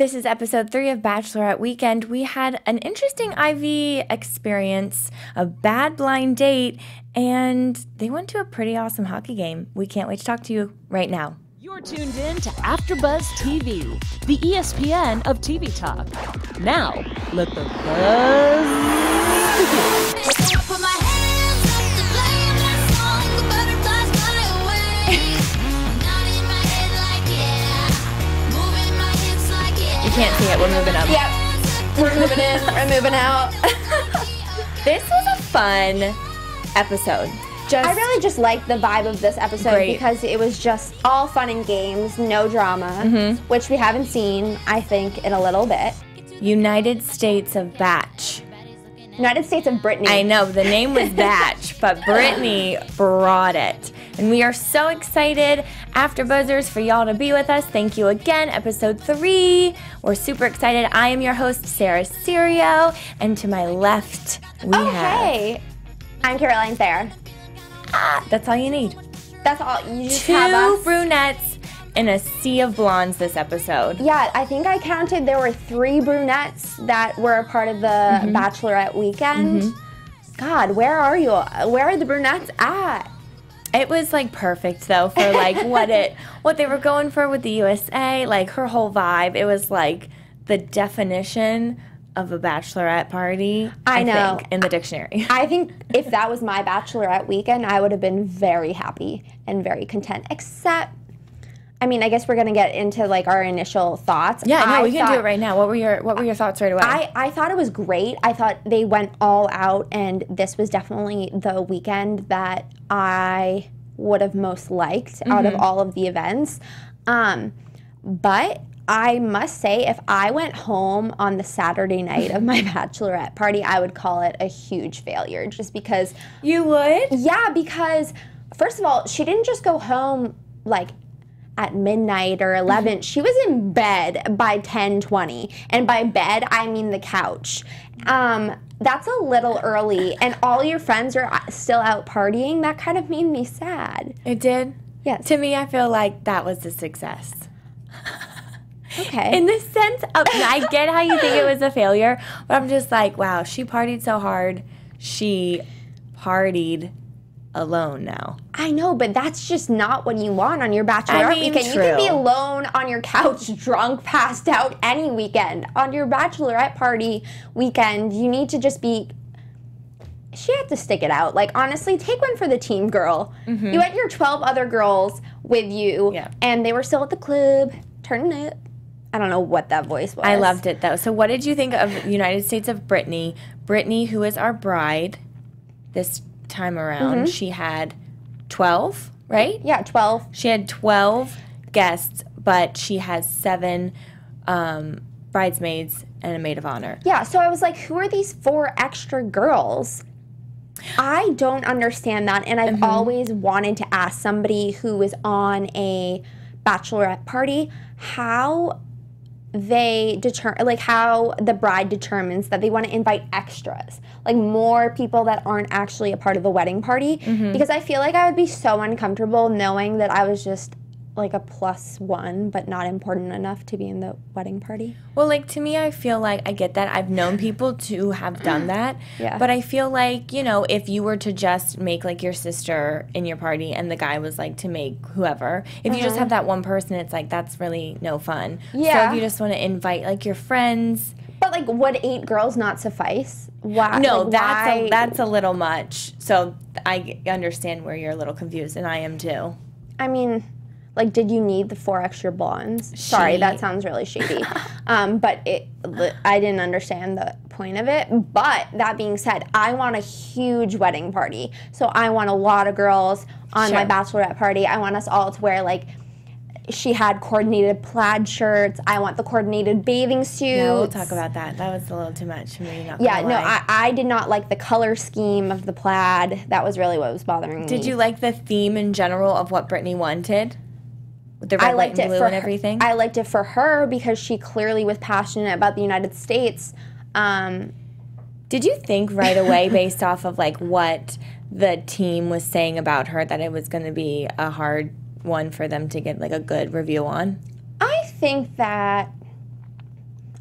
This is episode 3 of Bachelorette Weekend. We had an interesting IV experience, a bad blind date, and they went to a pretty awesome hockey game. We can't wait to talk to you right now. You're tuned in to AfterBuzz TV, the ESPN of TV talk. Now, let the buzz begin. Can't see it, we're moving up. Yep, we're moving in, we're moving out. This was a fun episode. I really just liked the vibe of this episode because it was just all fun and games, no drama, which we haven't seen, I think, in a little bit. United States of Bach. United States of Britney. I know, the name was Bach, but Britney brought it. And we are so excited, AfterBuzzers, for y'all to be with us. Thank you again, episode 3. We're super excited. I am your host, Sarah Serio, and to my left, we have... I'm Caroline Thayer. Ah, that's all you need. That's all you just have us. Two brunettes in a sea of blondes this episode. Yeah, I think I counted there were 3 brunettes that were a part of the Bachelorette Weekend. God, where are you? Where are the brunettes at? It was like perfect though for like what they were going for with the USA, like her whole vibe. It was like the definition of a bachelorette party, I think, in the dictionary. I think if that was my Bachelorette Weekend, I would have been very happy and very content. Except, I mean, I guess we're gonna get into like our initial thoughts. Yeah, no, we can do it right now. What were your thoughts right away? I thought it was great. I thought they went all out, and this was definitely the weekend that I would have most liked out of all of the events. But I must say, if I went home on the Saturday night of my bachelorette party, I would call it a huge failure, just because. You would? Yeah, because first of all, she didn't just go home like at midnight or 11, she was in bed by 10:20, and by bed I mean the couch. That's a little early, and all your friends are still out partying. That kind of made me sad. It did? Yes. To me, I feel like that was a success. Okay. In the sense of, I get how you think it was a failure, but I'm just like, wow, she partied so hard. She partied alone now. I know, but that's just not what you want on your bachelorette weekend. True. You can be alone on your couch, drunk, passed out any weekend. On your bachelorette party weekend, you need to just be... She had to stick it out. Like, honestly, take one for the team, girl. You had your 12 other girls with you, and they were still at the club, turning it. I don't know what that voice was. I loved it, though. So what did you think of United States of Britney? Britney, who is our bride, this time around, she had 12, right? Yeah, 12. She had 12 guests, but she has 7 bridesmaids and a maid of honor. Yeah, so I was like, who are these 4 extra girls? I don't understand that, and I've always wanted to ask somebody who was on a bachelorette party how they determine, like, how the bride determines that they want to invite extras, like more people that aren't actually a part of the wedding party, because I feel like I would be so uncomfortable knowing that I was just like a +1 but not important enough to be in the wedding party. Well, like, to me, I feel like I get that. I've known people to have done that, but I feel like, you know, if you were to just make like your sister in your party and the guy was like to make whoever, if you just have that one person, it's like that's really no fun. So if you just want to invite like your friends. But like, would 8 girls not suffice? Wow. No, like, that's a little much. So I understand where you're a little confused, and I am too. I mean... Like, did you need the 4 extra blondes? Sorry, that sounds really shady. But I didn't understand the point of it. But that being said, I want a huge wedding party. So I want a lot of girls on my bachelorette party. I want us all to wear, like, she had coordinated plaid shirts. I want the coordinated bathing suits. Yeah, we'll talk about that. That was a little too much for me. Yeah, no, I did not like the color scheme of the plaid. That was really what was bothering me. Did you like the theme in general of what Britney wanted? The red, white, and blue and everything? I liked it for her because she clearly was passionate about the United States. Did you think right away, based off of like what the team was saying about her, that it was going to be a hard one for them to get like a good review on? I think that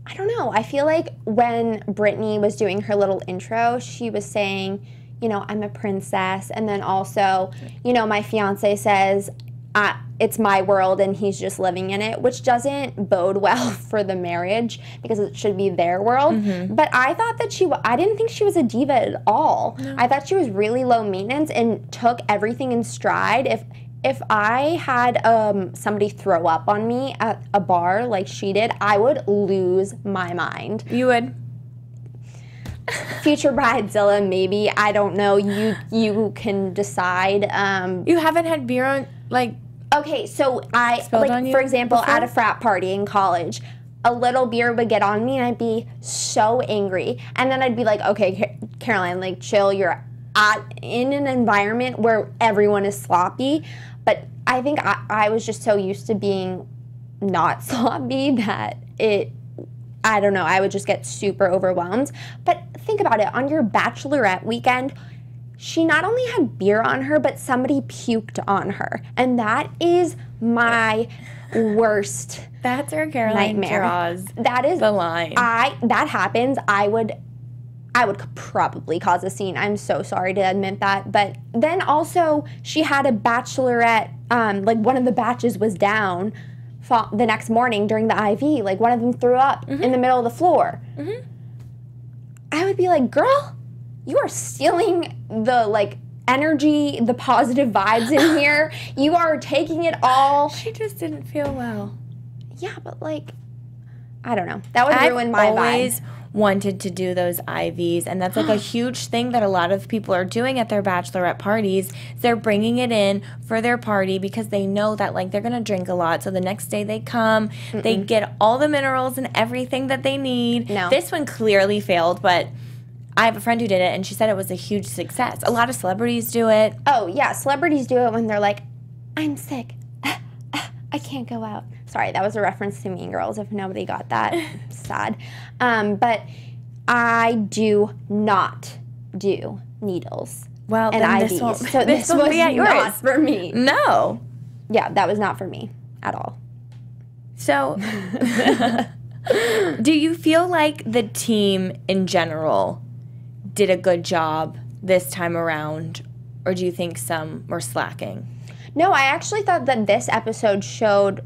I don't know. I feel like when Britney was doing her little intro, she was saying, you know, I'm a princess. And then also, you know, my fiance says, it's my world and he's just living in it, which doesn't bode well for the marriage because it should be their world. Mm-hmm. But I thought that I didn't think she was a diva at all. No. I thought she was really low maintenance and took everything in stride. If I had somebody throw up on me at a bar like she did, I would lose my mind. You would. Future Bridezilla, maybe. I don't know. You can decide. You haven't had beer on, like... Okay, so I, like, for example, before? At a frat party in college, a little beer would get on me and I'd be so angry. And then I'd be like, okay, Caroline, like, chill, you're in an environment where everyone is sloppy. But I think I was just so used to being not sloppy that it... I don't know, I would just get super overwhelmed. But think about it, on your Bachelorette weekend, she not only had beer on her, but somebody puked on her. And that is my worst nightmare. That's where Caroline draws the line. That happens, I would probably cause a scene. I'm so sorry to admit that. But then also, she had a Bachelorette, like one of the batches was down, the next morning during the IV, like one of them threw up in the middle of the floor. Mm-hmm. I would be like, girl, you are stealing the like energy, the positive vibes in here. You are taking it all. She just didn't feel well. Yeah, but like, I don't know. That would ruin my vibe. I've always wanted to do those IVs, and that's like a huge thing that a lot of people are doing at their bachelorette parties. They're bringing it in for their party because they know that like they're gonna drink a lot, so the next day they come, they get all the minerals and everything that they need. No. This one clearly failed, but I have a friend who did it and she said it was a huge success. A lot of celebrities do it. Oh yeah, celebrities do it when they're like, I'm sick, I can't go out. Sorry, that was a reference to Mean Girls, if nobody got that. Sad. But I do not do needles. Well, and then IVs. This was not for me. No. Yeah, that was not for me at all. So, do you feel like the team in general did a good job this time around, or do you think some were slacking? No, I actually thought that this episode showed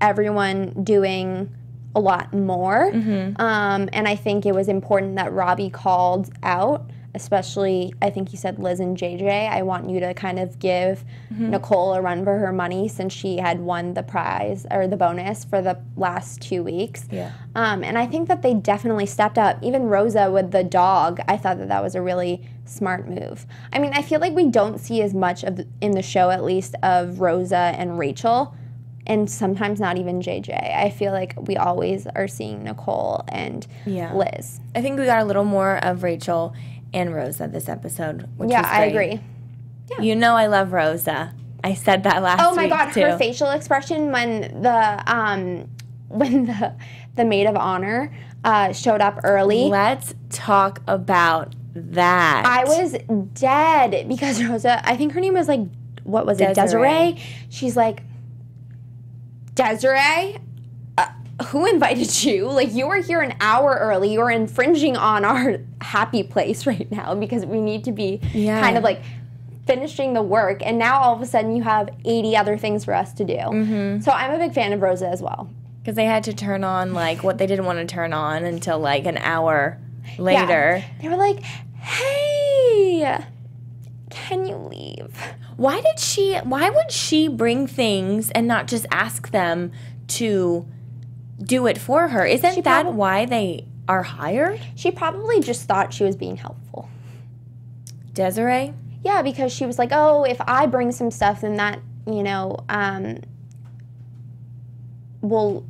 everyone doing a lot more. And I think it was important that Robbie called out, especially, I think he said Liz and JJ, I want you to kind of give Nicole a run for her money since she had won the prize or the bonus for the last 2 weeks. Yeah. And I think that they definitely stepped up. Even Rosa with the dog, I thought that that was a really smart move. I mean, I feel like we don't see as much of in the show, at least, of Rosa and Rachel. And sometimes not even JJ. I feel like we always are seeing Nicole and Liz. I think we got a little more of Rachel and Rosa this episode, which was great. I agree. Yeah. You know I love Rosa. I said that last week, too. Oh, my God, her facial expression when the maid of honor showed up early. Let's talk about that. I was dead because Rosa, I think her name was, like, what was it, Desiree? She's like... Desiree, who invited you? Like, you were here an hour early. You are infringing on our happy place right now because we need to be kind of, like, finishing the work. And now all of a sudden you have 80 other things for us to do. So I'm a big fan of Rosa as well. Because they had to turn on, like, what they didn't want to turn on until, like, an hour later. Yeah. They were like, hey, can you leave? Why would she bring things and not just ask them to do it for her? Isn't that why they are hired? She probably just thought she was being helpful. Desiree? Yeah, because she was like, oh, if I bring some stuff, then that, you know, will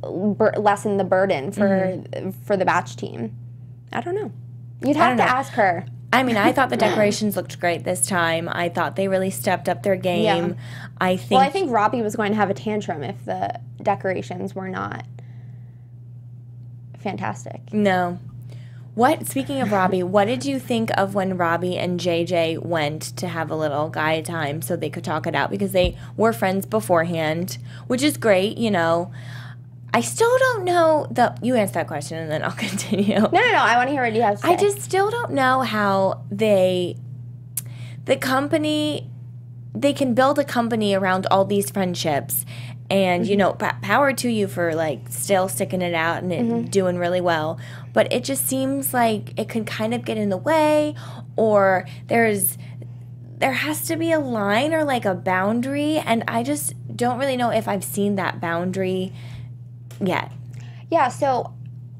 lessen the burden for the batch team. I don't know. You'd have to ask her. I mean, I thought the decorations looked great this time. I thought they really stepped up their game. Yeah. I think Robbie was going to have a tantrum if the decorations were not fantastic. No. Speaking of Robbie, what did you think of when Robbie and JJ went to have a little guy time so they could talk it out? Because they were friends beforehand, which is great, you know. I still don't know the. You answer that question and then I'll continue. No, no, no. I want to hear what you have to say. I just still don't know how they, the company, they can build a company around all these friendships, and you know, power to you for like still sticking it out and it doing really well. But it just seems like it could kind of get in the way, or there has to be a line or like a boundary, and I just don't really know if I've seen that boundary yet. Yeah, so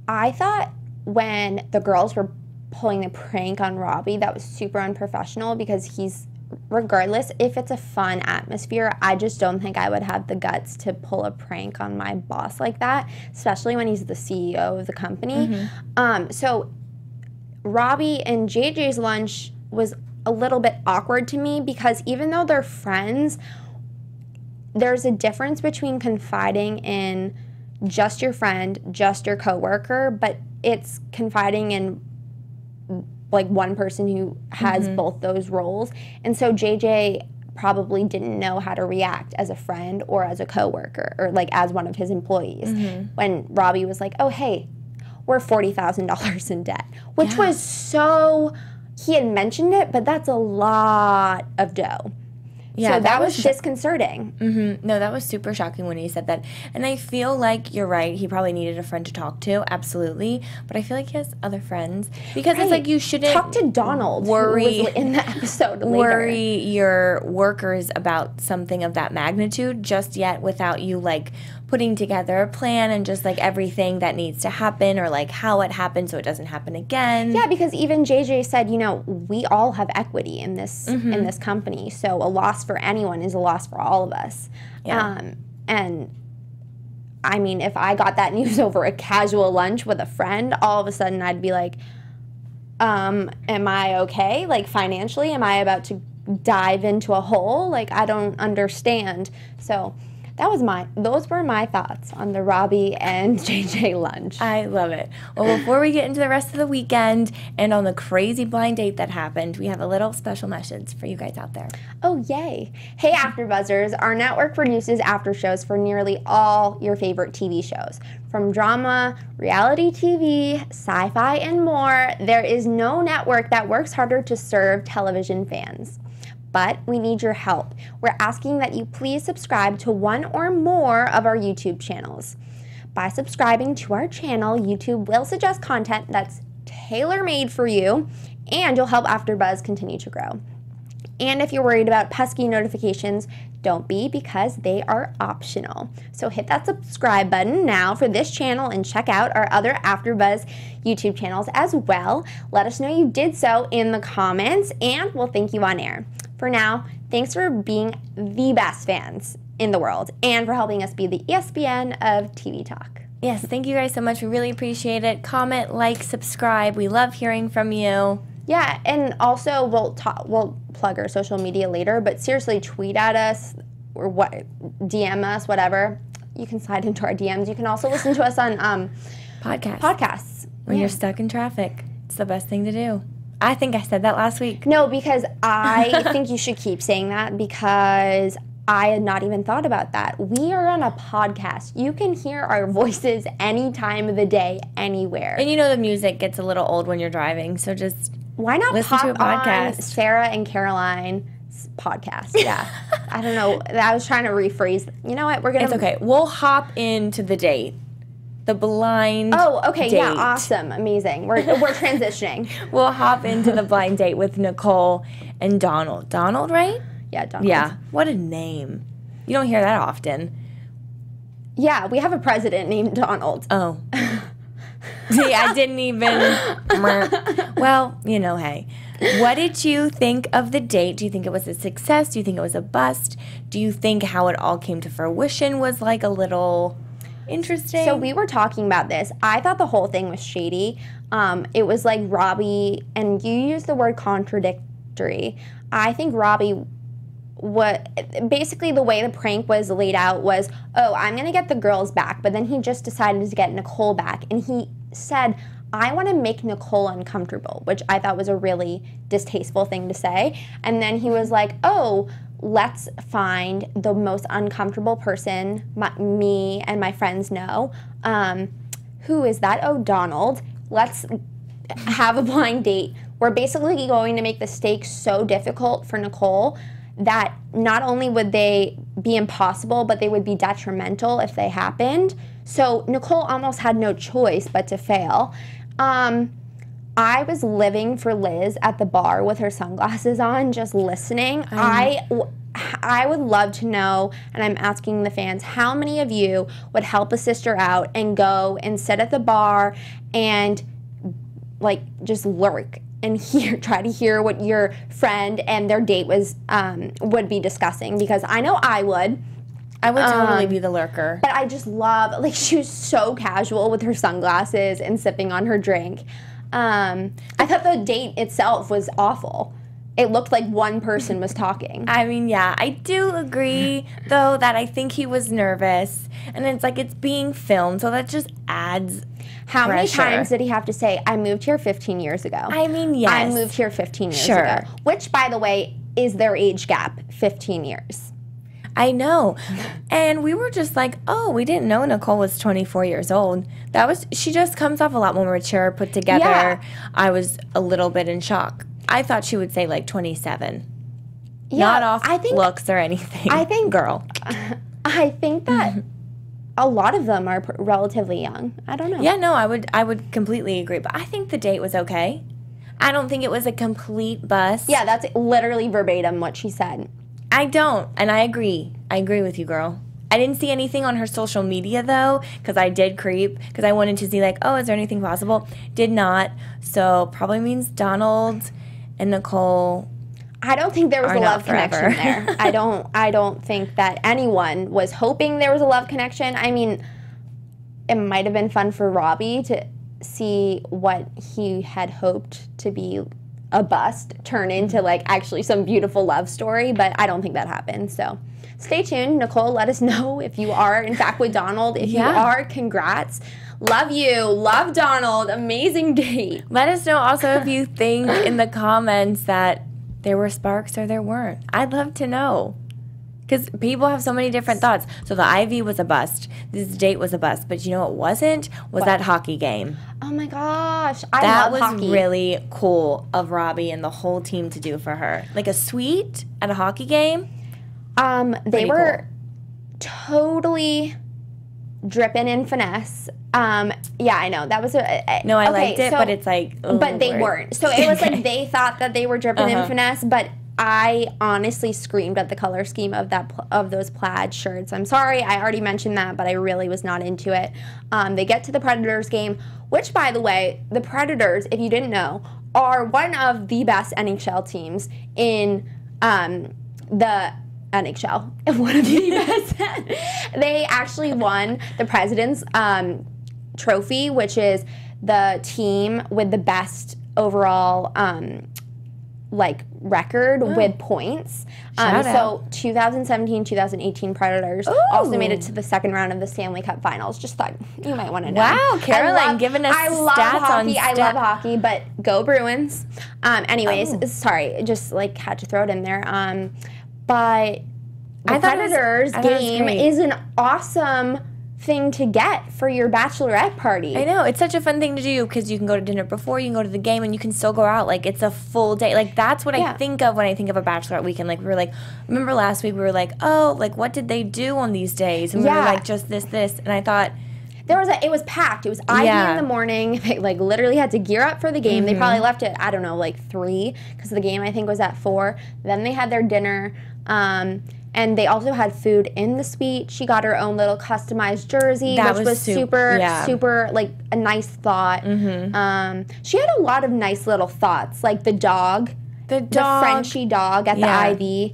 I thought when the girls were pulling the prank on Robbie, that was super unprofessional, because he's, regardless if it's a fun atmosphere, I just don't think I would have the guts to pull a prank on my boss like that, especially when he's the CEO of the company. So Robbie and JJ's lunch was a little bit awkward to me, because even though they're friends, there's a difference between confiding in just your friend, just your coworker, but it's confiding in like one person who has both those roles. And so JJ probably didn't know how to react as a friend or as a coworker or like as one of his employees. When Robbie was like, oh, hey, we're $40,000 in debt, which was so, he had mentioned it, but that's a lot of dough. Yeah, so that was disconcerting. No, that was super shocking when he said that. And I feel like you're right. He probably needed a friend to talk to, absolutely. But I feel like he has other friends. Because it's like you shouldn't talk to Donald, who was in the episode later. Worry your workers about something of that magnitude just yet without you like putting together a plan and just like everything that needs to happen or like how it happened so it doesn't happen again. Yeah, because even JJ said, you know, we all have equity in this company. So a loss for anyone is a loss for all of us. And I mean, if I got that news over a casual lunch with a friend, all of a sudden I'd be like, am I okay? Like financially, am I about to dive into a hole? Like I don't understand. So that was my, those were my thoughts on the Robbie and JJ lunch. I love it. Well, before we get into the rest of the weekend and on the crazy blind date that happened, we have a little special message for you guys out there. Oh, yay. Hey, AfterBuzzers. Our network produces after shows for nearly all your favorite TV shows. From drama, reality TV, sci-fi, and more, there is no network that works harder to serve television fans. But we need your help. We're asking that you please subscribe to one or more of our YouTube channels. By subscribing to our channel, YouTube will suggest content that's tailor-made for you, and you'll help AfterBuzz continue to grow. And if you're worried about pesky notifications, don't be, because they are optional. So hit that subscribe button now for this channel and check out our other AfterBuzz YouTube channels as well. Let us know you did so in the comments, and we'll thank you on air. For now, thanks for being the best fans in the world and for helping us be the ESPN of TV Talk. Yes, thank you guys so much. We really appreciate it. Comment, like, subscribe. We love hearing from you. Yeah, and also we'll plug our social media later, but seriously, tweet at us or what, DM us, whatever. You can slide into our DMs. You can also listen to us on podcasts. When you're stuck in traffic, it's the best thing to do. I think I said that last week. No, because I think you should keep saying that, because I had not even thought about that. We are on a podcast. You can hear our voices any time of the day, anywhere. And you know the music gets a little old when you're driving, so just why not listen to a podcast? On Sarah and Caroline's podcast. Yeah. I don't know. I was trying to rephrase. You know what? We're gonna. It's okay. We'll hop into the date. The blind date. Yeah, awesome, amazing. We're transitioning. We'll hop into the blind date with Nicole and Donald. Donald, right? Yeah, Donald. Yeah, what a name. You don't hear that often. Yeah, we have a president named Donald. Oh. See, I didn't even. Well, you know, hey. What did you think of the date? Do you think it was a success? Do you think it was a bust? Do you think how it all came to fruition was like a little interesting? So we were talking about this. I thought the whole thing was shady. It was like Robbie, and you used the word contradictory. I think Robbie, basically the way the prank was laid out was, oh, I'm going to get the girls back, but then he just decided to get Nicole back. And he said, I want to make Nicole uncomfortable, which I thought was a really distasteful thing to say. And then he was like, oh, let's find the most uncomfortable person me and my friends know. Who is that? Oh, Donald. Let's have a blind date. We're basically going to make the stakes so difficult for Nicole that not only would they be impossible, but they would be detrimental if they happened. So Nicole almost had no choice but to fail. I was living for Liz at the bar with her sunglasses on, just listening. I would love to know, and I'm asking the fans, how many of you would help a sister out and go and sit at the bar and like just lurk and try to hear what your friend and their date was would be discussing? Because I know I would. I would totally be the lurker. But I just love, like, she was so casual with her sunglasses and sipping on her drink. I thought the date itself was awful. It looked like one person was talking. I mean, yeah, I do agree, though, that I think he was nervous. And it's like it's being filmed, so that just adds How pressure. Many times did he have to say, I moved here 15 years ago? I mean, yes. I moved here 15 years ago. Which, by the way, is their age gap, 15 years. I know. And we were just like, oh, we didn't know Nicole was 24 years old. That was, she just comes off a lot more mature, put together. Yeah. I was a little bit in shock. I thought she would say like 27. Yeah, not off looks or anything. I think, girl. I think that a lot of them are relatively young. I don't know. Yeah, no, I would completely agree. But I think the date was okay. I don't think it was a complete bust. Yeah, that's literally verbatim what she said. I don't, and I agree. I agree with you, girl. I didn't see anything on her social media, though, because I did creep, because I wanted to see, like, oh, is there anything possible? Did not, so probably means Donald and Nicole. I don't think there was a love connection there. I don't think that anyone was hoping there was a love connection. I mean, it might have been fun for Robbie to see what he had hoped to be a bust turn into like actually some beautiful love story, but I don't think that happened. So stay tuned, Nicole. Let us know if you are in fact with Donald. If you are, congrats. Love you. Love Donald. Amazing date. Let us know also if you think in the comments that there were sparks or there weren't. I'd love to know, because people have so many different thoughts. So the IV was a bust. This date was a bust. But you know what wasn't? Was that hockey game. Oh, my gosh. I love hockey. That was really cool of Robbie and the whole team to do for her. Like a suite at a hockey game. They were totally dripping in finesse. Yeah, I know. That was No, I liked it, but it's like... But they weren't. So it was like they thought that they were dripping in finesse, but... I honestly screamed at the color scheme of those plaid shirts. I'm sorry, I already mentioned that, but I really was not into it. They get to the Predators game, which, by the way, the Predators, if you didn't know, are one of the best NHL teams in the NHL. One of the best. They actually won the President's Trophy, which is the team with the best overall record with points. So 2017-2018 Predators also made it to the second round of the Stanley Cup Finals. Just thought you might want to know. Wow, Caroline giving us stats on hockey. I love hockey, but go Bruins. Anyways, sorry, just like had to throw it in there. But the Predators game is an awesome thing to get for your bachelorette party. I know, it's such a fun thing to do, because you can go to dinner before, you can go to the game, and you can still go out. Like, it's a full day. Like, that's what I think of when I think of a bachelorette weekend. Like, we were like, remember last week we were like, oh, like, what did they do on these days? And we were like, just this. And I thought... it was packed. It was IV in the morning. They, like, literally had to gear up for the game. They probably left at, I don't know, like 3, because the game, I think, was at 4. Then they had their dinner. And they also had food in the suite. She got her own little customized jersey, which was super, like, a nice thought. She had a lot of nice little thoughts, like the Frenchie dog at the IV.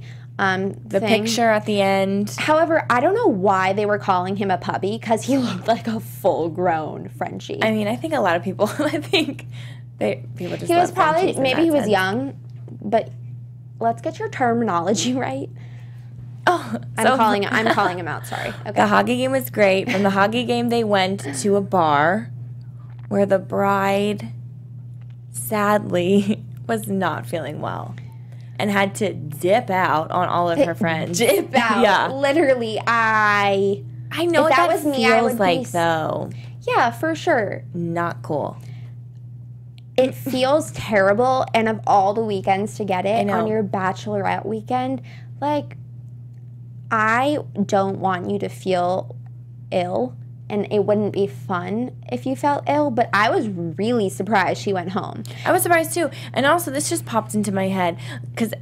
The picture at the end. However, I don't know why they were calling him a puppy, because he looked like a full-grown Frenchie. I mean, I think a lot of people, people just love Frenchies. Maybe he was young, but let's get your terminology right. Oh, I'm calling him out, sorry. Okay. The hockey game was great. From the hockey game, they went to a bar where the bride, sadly, was not feeling well. and had to dip out on all of her friends. Dip out. Yeah. Literally, I know if that was me, I would like, be, though. Yeah, for sure. Not cool. It feels terrible, and of all the weekends to get it on your Bachelorette weekend, like, I don't want you to feel ill, and it wouldn't be fun if you felt ill, but I was really surprised she went home. I was surprised too. And also, this just popped into my head because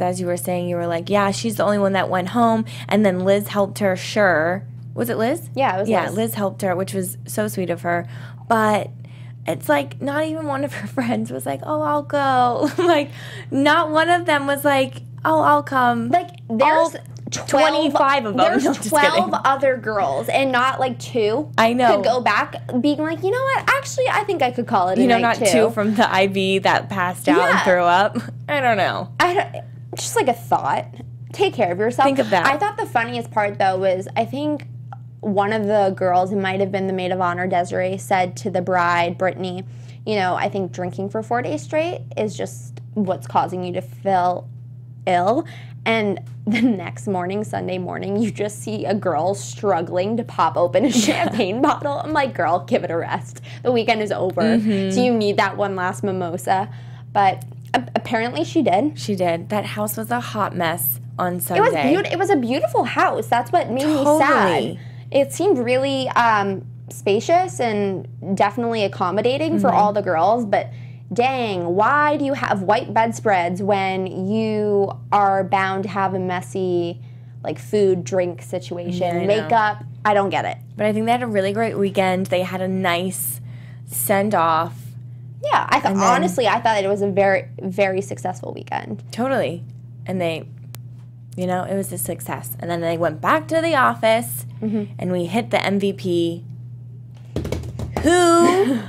as you were saying, you were like, yeah, she's the only one that went home, and then Liz helped her, sure. Was it Liz? Yeah, it was Liz. Yeah, Liz helped her, which was so sweet of her, but it's like not even one of her friends was like, oh, I'll go. Like, not one of them was like, oh, I'll come. Like, there's 25 of them. There's 12 other girls, and not like two. I know. Could go back being like, you know what? Actually, I think I could call it a night. You know, not two from the IV that passed out and threw up. I don't know. Just like a thought. Take care of yourself. Think of that. I thought the funniest part, though, was I think one of the girls, it might have been the maid of honor, Desiree, said to the bride, Britney, you know, I think drinking for 4 days straight is just what's causing you to feel ill. And the next morning, Sunday morning, you just see a girl struggling to pop open a champagne bottle. I'm like, girl, give it a rest. The weekend is over. Mm-hmm. Do you need that one last mimosa? But apparently she did. She did. That house was a hot mess on Sunday. It was a beautiful house. That's what made me sad. It seemed really spacious and definitely accommodating for all the girls, but dang, why do you have white bedspreads when you are bound to have a messy, like, food, drink situation? Yeah, makeup, I don't get it. But I think they had a really great weekend. They had a nice send-off. Yeah, honestly, I thought that it was a very, very successful weekend. Totally. And they... You know, it was a success. And then they went back to the office, and we hit the MVP, who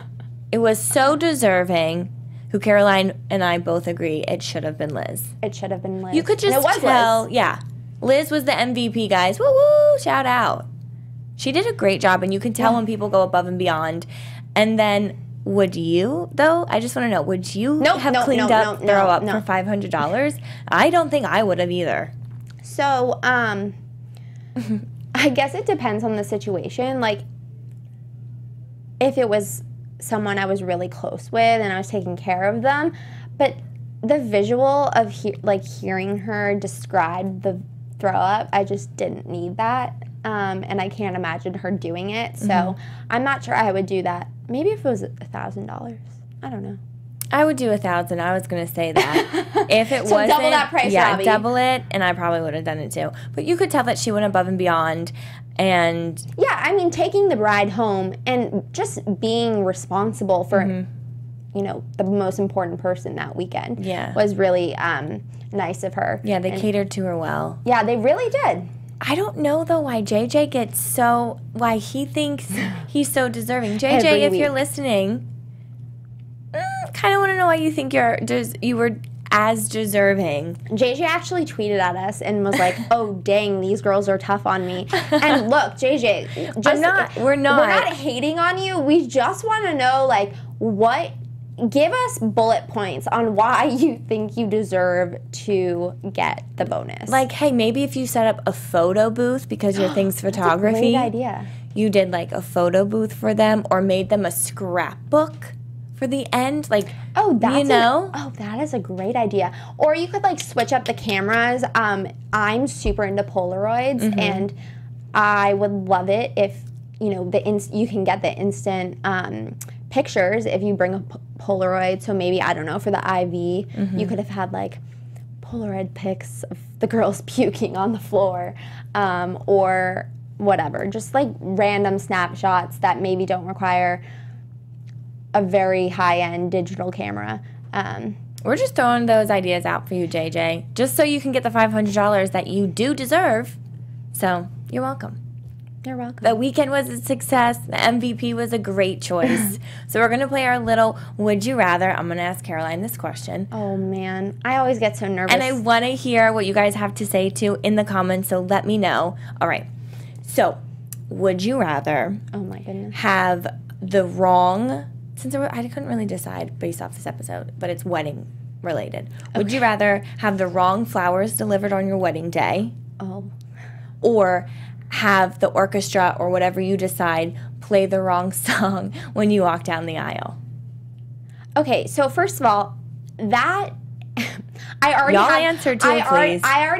it was so deserving, who Caroline and I both agree it should have been Liz. It should have been Liz. You could just tell. Liz. Yeah. Liz was the MVP, guys. Woo-woo, shout out. She did a great job, and you can tell when people go above and beyond. And then... Would you, though? I just want to know, would you have cleaned up, throw up for $500? I don't think I would have either. So, I guess it depends on the situation. Like, if it was someone I was really close with and I was taking care of them, but the visual of, hearing her describe the throw up, I just didn't need that. And I can't imagine her doing it, so I'm not sure I would do that. Maybe if it was $1,000, I don't know. I would do $1,000. I was gonna say that. If it wasn't, double that price, Robbie. Double it, and I probably would have done it too. But you could tell that she went above and beyond, and yeah, I mean, taking the bride home and just being responsible for, you know, the most important person that weekend was really nice of her. Yeah, they catered to her well. Yeah, they really did. I don't know, though, why JJ gets so... Why he thinks he's so deserving. JJ, if you're listening, kind of want to know why you think you were as deserving. JJ actually tweeted at us and was like, oh, dang, these girls are tough on me. And look, JJ, just, we're not hating on you. We just want to know, like, what... Give us bullet points on why you think you deserve to get the bonus. Like, hey, maybe if you set up a photo booth because your thing's photography. That's a great idea. You did, like, a photo booth for them or made them a scrapbook for the end. Like, that is a great idea. Or you could, like, switch up the cameras. I'm super into Polaroids, and I would love it if, you know, you can get the instant pictures if you bring a Polaroid, so maybe, I don't know, for the IV, you could have had, like, Polaroid pics of the girls puking on the floor, or whatever. Just, like, random snapshots that maybe don't require a very high-end digital camera. We're just throwing those ideas out for you, JJ, just so you can get the $500 that you do deserve. So, you're welcome. You're welcome. The weekend was a success. The MVP was a great choice. So we're going to play our little Would You Rather. I'm going to ask Caroline this question. Oh, man. I always get so nervous. And I want to hear what you guys have to say, too, in the comments, so let me know. All right. So would you rather have the wrong – I couldn't really decide based off this episode, but it's wedding related. Would you rather have the wrong flowers delivered on your wedding day, or have the orchestra or whatever you decide play the wrong song when you walk down the aisle? Okay, so first of all, that I already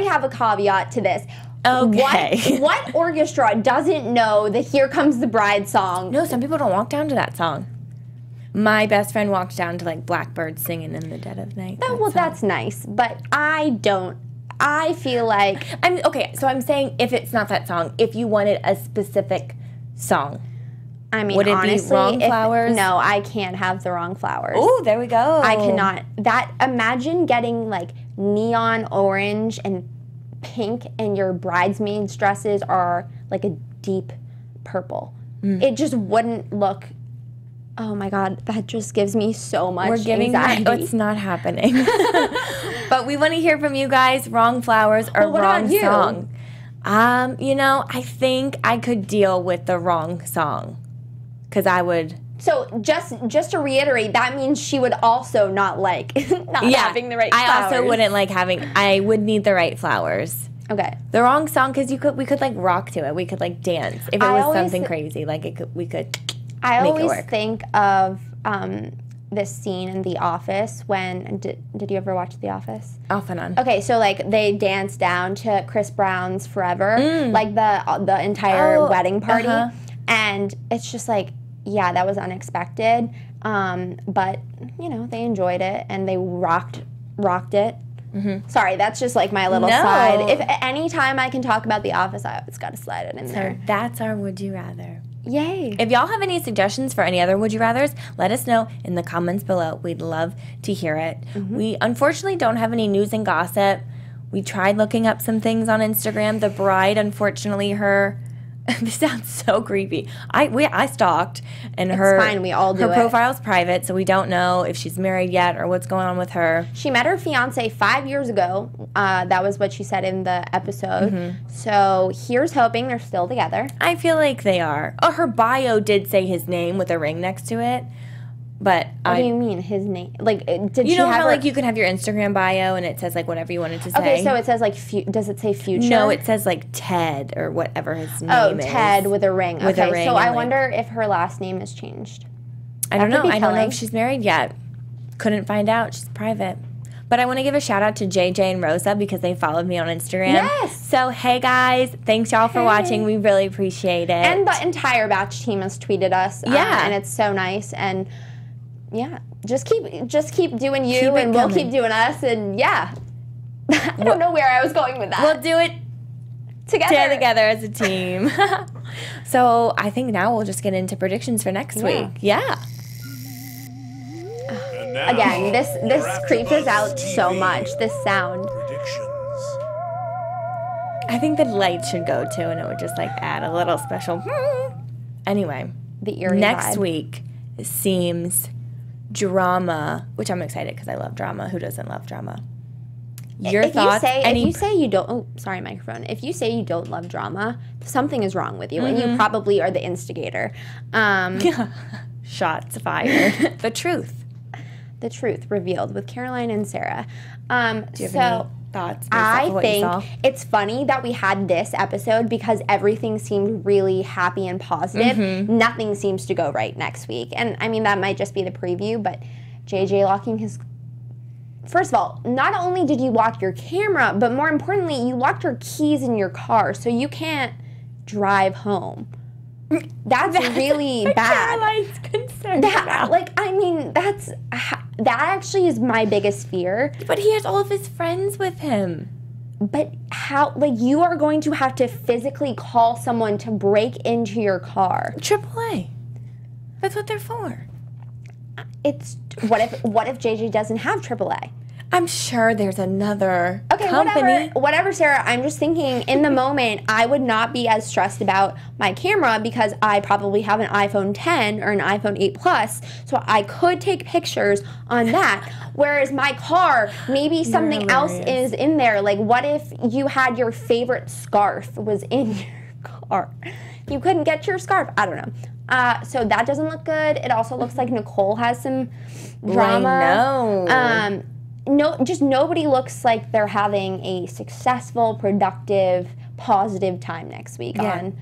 have a caveat to this. Okay. What orchestra doesn't know the Here Comes the Bride song? No, some people don't walk down to that song. My best friend walked down to, like, Blackbird Singing in the Dead of Night. Oh, well, that's nice, but I don't. I feel like... okay, so I'm saying if it's not that song, if you wanted a specific song, I mean, would it honestly be Wrong Flowers? No, I can't have the Wrong Flowers. Oh, there we go. I cannot. That, imagine getting, like, neon orange and pink and your bridesmaids' dresses are, like, a deep purple. Mm. It just wouldn't look... Oh my God, that just gives me so much anxiety. It's not happening. But we want to hear from you guys. Wrong flowers or wrong song? You know, I think I could deal with the wrong song, because I would. So just to reiterate, that means she would also not like having the right flowers. I also wouldn't like having. I would need the right flowers. Okay. The wrong song, because we could like rock to it. We could like dance if it was something crazy. Like we could. I always think of this scene in The Office when, did you ever watch The Office? Off and on. Okay, so like they dance down to Chris Brown's Forever, like the entire wedding party. And it's just like, yeah, that was unexpected. But, you know, they enjoyed it and they rocked it. Mm-hmm. Sorry, that's just like my little slide. If any time I can talk about The Office, I always got to slide it in there. So that's our Would You Rather. Yay. If y'all have any suggestions for any other Would You Rathers, let us know in the comments below. We'd love to hear it. We unfortunately don't have any news and gossip. We tried looking up some things on Instagram. The bride, unfortunately, her... This sounds so creepy. I stalked, and her profile's private, so we don't know if she's married yet or what's going on with her. She met her fiance 5 years ago. That was what she said in the episode. So here's hoping they're still together. I feel like they are. Oh, her bio did say his name with a ring next to it, but what do you mean his name? Like, did you know how like you can have your Instagram bio and it says like whatever you want it to say? Okay, so it says like does it say future? No, it says like Ted or whatever his name is. Oh, Ted with a ring. With a ring, so I wonder if her last name has changed. I don't know. I don't know if she's married yet. Couldn't find out. She's private. But I want to give a shout out to JJ and Rosa because they followed me on Instagram. Yes. So, hey guys, thanks y'all for watching. We really appreciate it. And the entire Batch team has tweeted us. Yeah. And it's so nice. And yeah, just keep doing you, and we'll keep doing us, and yeah. I don't know where I was going with that. We'll do it together as a team. So I think now we'll just get into predictions for next week. Yeah. Again, this creeps us out so much. This sound. I think the light should go too, and it would just like add a little special. Anyway, the eerie next week seems. Drama, which I'm excited because I love drama. Who doesn't love drama? Your thoughts? If you say you don't love drama, something is wrong with you, and you probably are the instigator. Shots fired. The truth. The truth revealed with Caroline and Sarah. Do you have any thoughts? I think it's funny that we had this episode because everything seemed really happy and positive. Nothing seems to go right next week. And, I mean, that might just be the preview, but JJ locking his... First of all, not only did you lock your camera, but more importantly, you locked your keys in your car, so you can't drive home. That's really bad. Caroline's concerned about. Like, I mean, that's... That actually is my biggest fear. But he has all of his friends with him. But how, like, you are going to have to physically call someone to break into your car. AAA. That's what they're for. It's, what if JJ doesn't have AAA? I'm sure there's another company. Whatever, Sarah. I'm just thinking in the moment, I would not be as stressed about my camera because I probably have an iPhone 10 or an iPhone 8 Plus, so I could take pictures on that. Whereas my car, maybe something else is in there. Like, what if you had your favorite scarf was in your car? You couldn't get your scarf. I don't know. So that doesn't look good. It also looks like Nicole has some drama. I know. just nobody looks like they're having a successful, productive, positive time next week on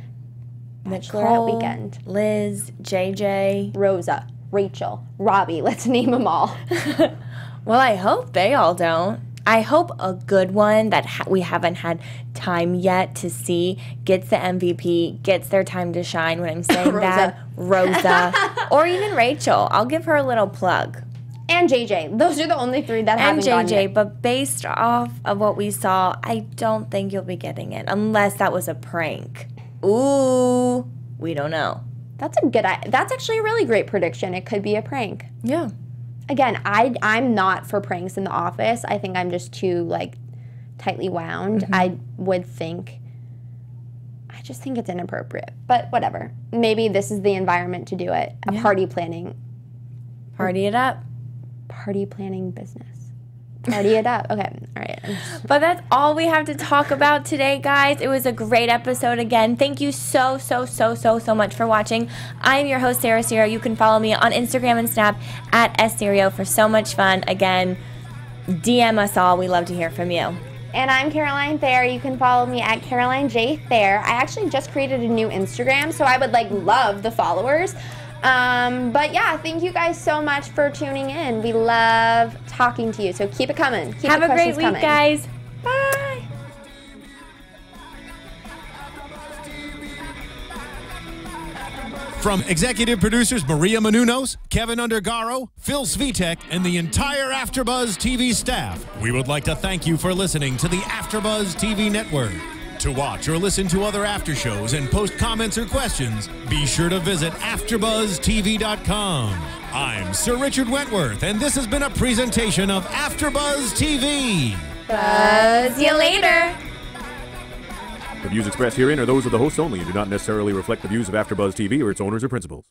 Bachelorette Weekend. Liz, JJ, Rosa, Rachel, Robbie. Let's name them all. Well, I hope they all don't. I hope a good one that we haven't had time yet to see gets the MVP, gets their time to shine. When I'm saying Rosa, or even Rachel. I'll give her a little plug. And JJ. Those are the only three that haven't gotten it. But based off of what we saw, I don't think you'll be getting it unless that was a prank. Ooh, we don't know. That's a good. That's actually a really great prediction. It could be a prank. Yeah. Again, I'm not for pranks in The Office. I think I'm just too, like, tightly wound. Mm-hmm. I just think it's inappropriate. But whatever. Maybe this is the environment to do it. A party planning. Party it up. Party planning business. Party it up. Okay. All right. But that's all we have to talk about today, guys. It was a great episode again. Thank you so, so, so, so, so much for watching. I'm your host, Sarah Serio. You can follow me on Instagram and Snap at @sserio for so much fun. Again, DM us all. We love to hear from you. And I'm Caroline Thayer. You can follow me at Caroline J. Thayer. I actually just created a new Instagram, so I would, like, love the followers. But yeah, thank you guys so much for tuning in. We love talking to you, so keep it coming. Have a great week, guys. Bye. From executive producers Maria Menounos, Kevin Undergaro, Phil Svitek, and the entire AfterBuzz TV staff, we would like to thank you for listening to the AfterBuzz TV network. To watch or listen to other after shows and post comments or questions, be sure to visit AfterBuzzTV.com. I'm Sir Richard Wentworth, and this has been a presentation of AfterBuzz TV. Buzz you later. The views expressed herein are those of the hosts only and do not necessarily reflect the views of AfterBuzz TV or its owners or principals.